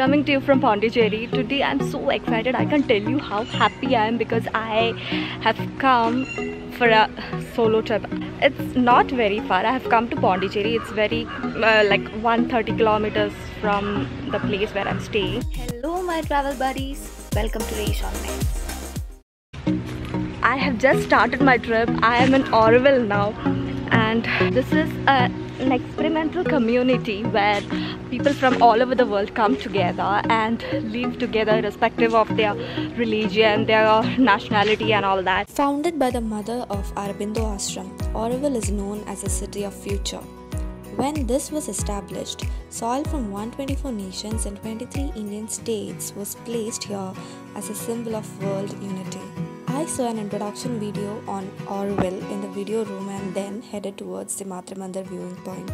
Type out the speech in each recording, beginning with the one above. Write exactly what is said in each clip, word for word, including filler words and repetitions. coming to you from Pondicherry. Today I'm so excited. I can't tell you how happy I am because I have come for a solo trip. It's not very far. I have come to Pondicherry. It's very uh, like one hundred thirty kilometers from the place where I'm staying. Hello my travel buddies. Welcome to Reisha Online. I have just started my trip. I am in Auroville now. And this is a an experimental community where people from all over the world come together and live together irrespective of their religion, their nationality and all that. Founded by the mother of Aurobindo Ashram, Auroville is known as a city of future. When this was established, soil from one hundred twenty-four nations and twenty-three Indian states was placed here as a symbol of world unity. I saw an introduction video on Auroville in the video room and then headed towards the Matrimandir viewing point.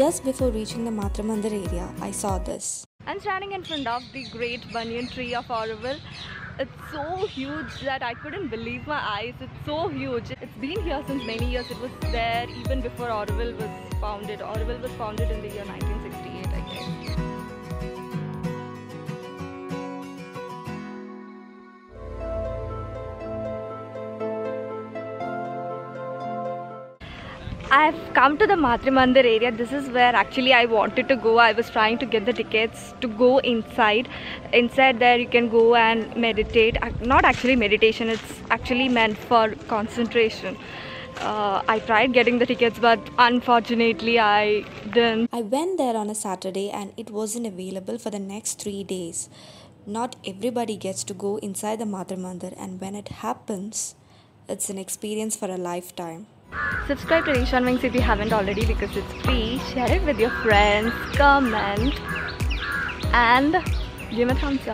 Just before reaching the Matrimandir area, I saw this. I'm standing in front of the great banyan tree of Auroville. It's so huge that I couldn't believe my eyes. It's so huge. It's been here since many years. It was there even before Auroville was founded. Auroville was founded in the year nineteen sixty-eight, I guess. I've come to the Matrimandir area. This is where actually I wanted to go. I was trying to get the tickets to go inside. Inside there you can go and meditate. Not actually meditation, it's actually meant for concentration. Uh, I tried getting the tickets but unfortunately I didn't. I went there on a Saturday and it wasn't available for the next three days. Not everybody gets to go inside the Matrimandir, and when it happens, it's an experience for a lifetime. Subscribe to Reisha Online if you haven't already because it's free. Share it with your friends, comment and give me a thumbs up.